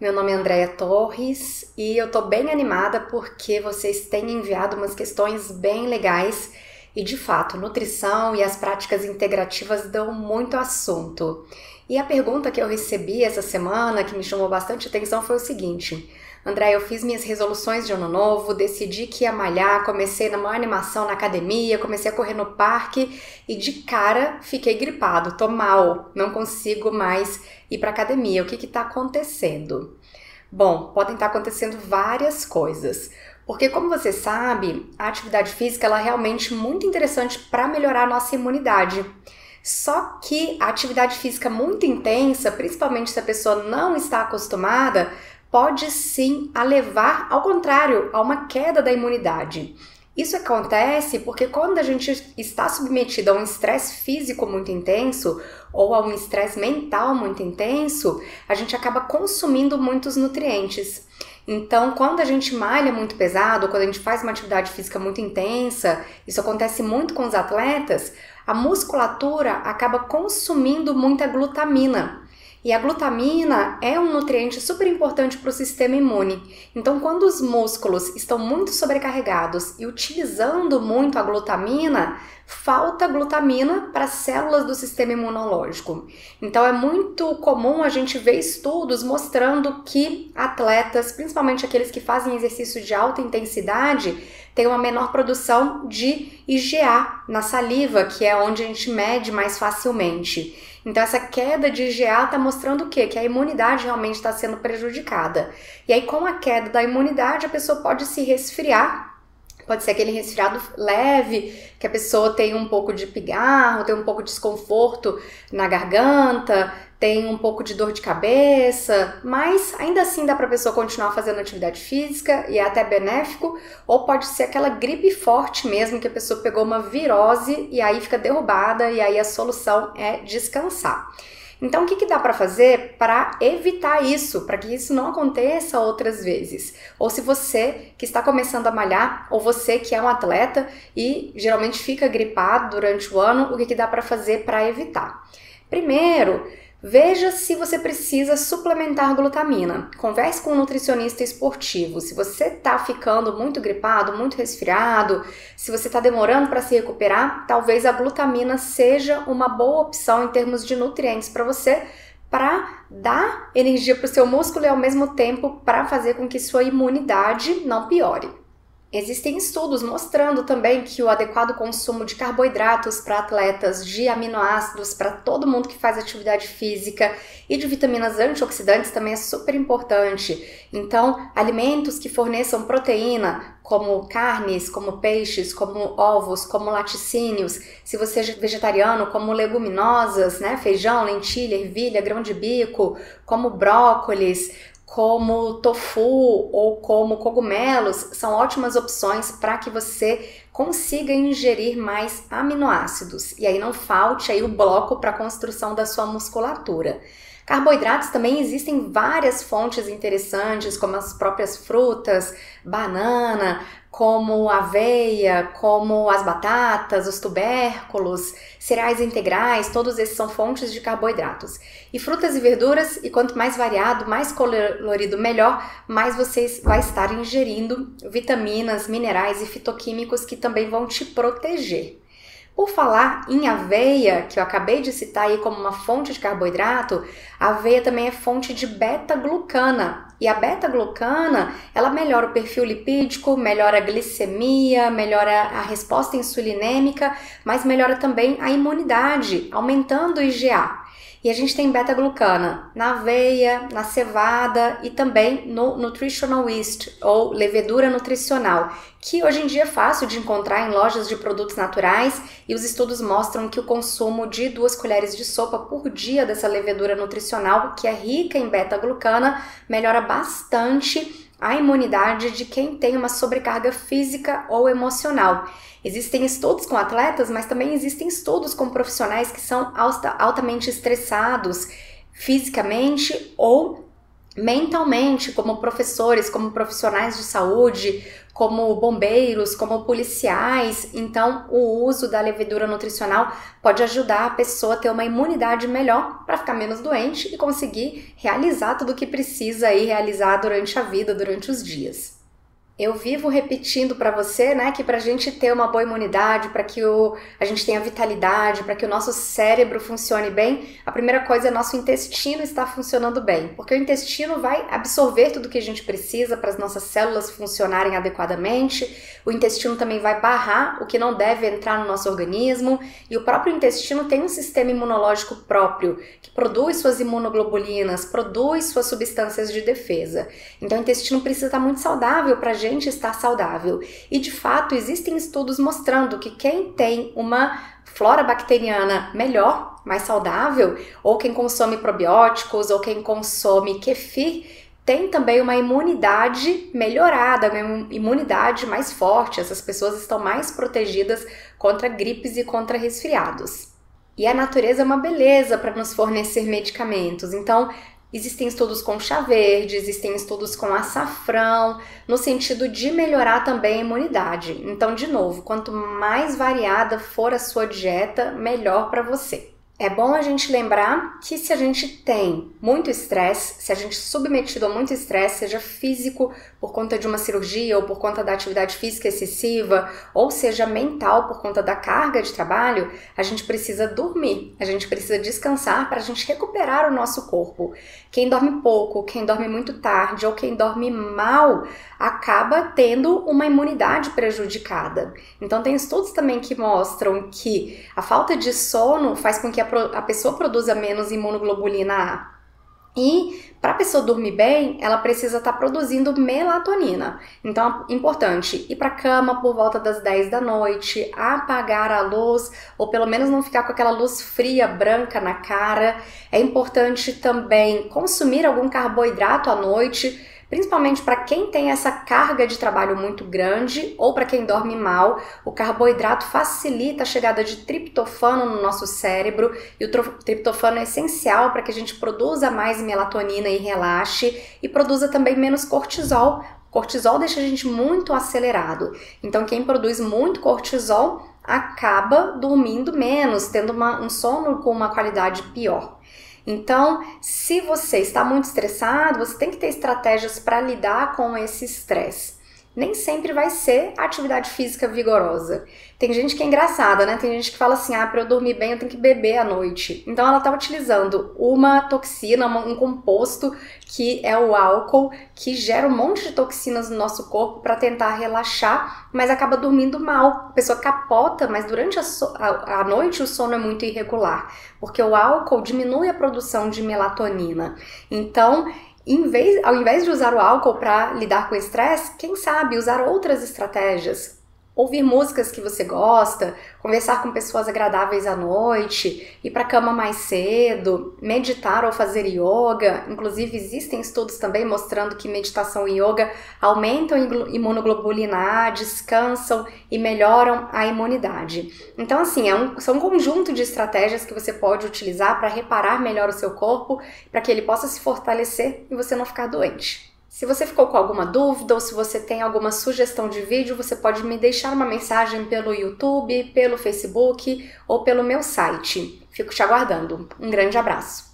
Meu nome é Andreia Torres e eu tô bem animada porque vocês têm enviado umas questões bem legais e, de fato, nutrição e as práticas integrativas dão muito assunto. E a pergunta que eu recebi essa semana, que me chamou bastante atenção, foi o seguinte: André, eu fiz minhas resoluções de ano novo, decidi que ia malhar, comecei na maior animação na academia, comecei a correr no parque e de cara fiquei gripado, tô mal, não consigo mais ir pra academia, o que tá acontecendo? Bom, podem estar acontecendo várias coisas, porque como você sabe, a atividade física ela é realmente muito interessante para melhorar a nossa imunidade. Só que a atividade física muito intensa, principalmente se a pessoa não está acostumada, pode sim levar, ao contrário, a uma queda da imunidade. Isso acontece porque quando a gente está submetido a um estresse físico muito intenso ou a um estresse mental muito intenso, a gente acaba consumindo muitos nutrientes. Então, quando a gente malha muito pesado, quando a gente faz uma atividade física muito intensa, isso acontece muito com os atletas, a musculatura acaba consumindo muita glutamina. E a glutamina é um nutriente super importante para o sistema imune. Então, quando os músculos estão muito sobrecarregados e utilizando muito a glutamina, falta glutamina para as células do sistema imunológico. Então, é muito comum a gente ver estudos mostrando que atletas, principalmente aqueles que fazem exercício de alta intensidade, têm uma menor produção de IgA na saliva, que é onde a gente mede mais facilmente. Então, essa queda de IgA está mostrando o quê? Que a imunidade realmente está sendo prejudicada. E aí, com a queda da imunidade, a pessoa pode se resfriar. Pode ser aquele resfriado leve, que a pessoa tem um pouco de pigarro, tem um pouco de desconforto na garganta, tem um pouco de dor de cabeça, mas ainda assim dá para a pessoa continuar fazendo atividade física e é até benéfico, ou pode ser aquela gripe forte mesmo, que a pessoa pegou uma virose e aí fica derrubada e aí a solução é descansar. Então, o que dá para fazer para evitar isso, para que isso não aconteça outras vezes? Ou se você que está começando a malhar, ou você que é um atleta e geralmente fica gripado durante o ano, o que dá para fazer para evitar? Primeiro, veja se você precisa suplementar glutamina. Converse com um nutricionista esportivo. Se você está ficando muito gripado, muito resfriado, se você está demorando para se recuperar, talvez a glutamina seja uma boa opção em termos de nutrientes para você, para dar energia para o seu músculo e ao mesmo tempo para fazer com que sua imunidade não piore. Existem estudos mostrando também que o adequado consumo de carboidratos para atletas, de aminoácidos para todo mundo que faz atividade física e de vitaminas antioxidantes também é super importante. Então, alimentos que forneçam proteína, como carnes, como peixes, como ovos, como laticínios, se você é vegetariano, como leguminosas, né? Feijão, lentilha, ervilha, grão de bico, como brócolis, como tofu ou como cogumelos, são ótimas opções para que você consiga ingerir mais aminoácidos. E aí não falte aí o bloco para a construção da sua musculatura. Carboidratos também existem várias fontes interessantes, como as próprias frutas, banana, como aveia, como as batatas, os tubérculos, cereais integrais, todos esses são fontes de carboidratos. E frutas e verduras, e quanto mais variado, mais colorido, melhor, mais você vai estar ingerindo vitaminas, minerais e fitoquímicos que também vão te proteger. Por falar em aveia, que eu acabei de citar aí como uma fonte de carboidrato, a aveia também é fonte de beta-glucana. E a beta-glucana, ela melhora o perfil lipídico, melhora a glicemia, melhora a resposta insulinêmica, mas melhora também a imunidade, aumentando o IgA. E a gente tem beta-glucana na aveia, na cevada e também no Nutritional Yeast, ou levedura nutricional, que hoje em dia é fácil de encontrar em lojas de produtos naturais e os estudos mostram que o consumo de 2 colheres de sopa por dia dessa levedura nutricional, que é rica em beta-glucana, melhora bastante a imunidade de quem tem uma sobrecarga física ou emocional. Existem estudos com atletas, mas também existem estudos com profissionais que são altamente estressados fisicamente ou mentalmente, como professores, como profissionais de saúde, como bombeiros, como policiais. Então o uso da levedura nutricional pode ajudar a pessoa a ter uma imunidade melhor para ficar menos doente e conseguir realizar tudo o que precisa aí realizar durante a vida, durante os dias. Eu vivo repetindo para você, né, que para a gente ter uma boa imunidade, para que a gente tenha vitalidade, para que o nosso cérebro funcione bem, a primeira coisa é nosso intestino estar funcionando bem, porque o intestino vai absorver tudo que a gente precisa para as nossas células funcionarem adequadamente. O intestino também vai barrar o que não deve entrar no nosso organismo, e o próprio intestino tem um sistema imunológico próprio, que produz suas imunoglobulinas, produz suas substâncias de defesa. Então o intestino precisa estar muito saudável para a gente estar saudável. E de fato existem estudos mostrando que quem tem uma flora bacteriana melhor, mais saudável, ou quem consome probióticos, ou quem consome kefir, tem também uma imunidade melhorada, uma imunidade mais forte. Essas pessoas estão mais protegidas contra gripes e contra resfriados. E a natureza é uma beleza para nos fornecer medicamentos. Então existem estudos com chá verde, existem estudos com açafrão, no sentido de melhorar também a imunidade. Então, de novo, quanto mais variada for a sua dieta, melhor para você. É bom a gente lembrar que se a gente tem muito estresse, se a gente é submetido a muito estresse, seja físico por conta de uma cirurgia ou por conta da atividade física excessiva, ou seja mental por conta da carga de trabalho, a gente precisa dormir, a gente precisa descansar para a gente recuperar o nosso corpo. Quem dorme pouco, quem dorme muito tarde ou quem dorme mal, acaba tendo uma imunidade prejudicada. Então tem estudos também que mostram que a falta de sono faz com que a pessoa produza menos imunoglobulina A. E para a pessoa dormir bem, ela precisa estar produzindo melatonina. Então é importante ir para a cama por volta das 10 da noite, apagar a luz, ou pelo menos não ficar com aquela luz fria, branca na cara. É importante também consumir algum carboidrato à noite, principalmente para quem tem essa carga de trabalho muito grande ou para quem dorme mal. O carboidrato facilita a chegada de triptofano no nosso cérebro, e o triptofano é essencial para que a gente produza mais melatonina e relaxe, e produza também menos cortisol. Cortisol deixa a gente muito acelerado, então quem produz muito cortisol acaba dormindo menos, tendo um sono com uma qualidade pior. Então, se você está muito estressado, você tem que ter estratégias para lidar com esse estresse. Nem sempre vai ser atividade física vigorosa. Tem gente que é engraçada, né? Tem gente que fala assim, ah, para eu dormir bem eu tenho que beber à noite. Então ela está utilizando uma toxina, um composto que é o álcool, que gera um monte de toxinas no nosso corpo para tentar relaxar, mas acaba dormindo mal. A pessoa capota, mas durante a noite o sono é muito irregular, porque o álcool diminui a produção de melatonina. Então, ao invés de usar o álcool para lidar com o estresse, quem sabe usar outras estratégias. Ouvir músicas que você gosta, conversar com pessoas agradáveis à noite, ir para a cama mais cedo, meditar ou fazer yoga. Inclusive existem estudos também mostrando que meditação e yoga aumentam a imunoglobulina A, descansam e melhoram a imunidade. Então assim, são um conjunto de estratégias que você pode utilizar para reparar melhor o seu corpo, para que ele possa se fortalecer e você não ficar doente. Se você ficou com alguma dúvida ou se você tem alguma sugestão de vídeo, você pode me deixar uma mensagem pelo YouTube, pelo Facebook ou pelo meu site. Fico te aguardando. Um grande abraço!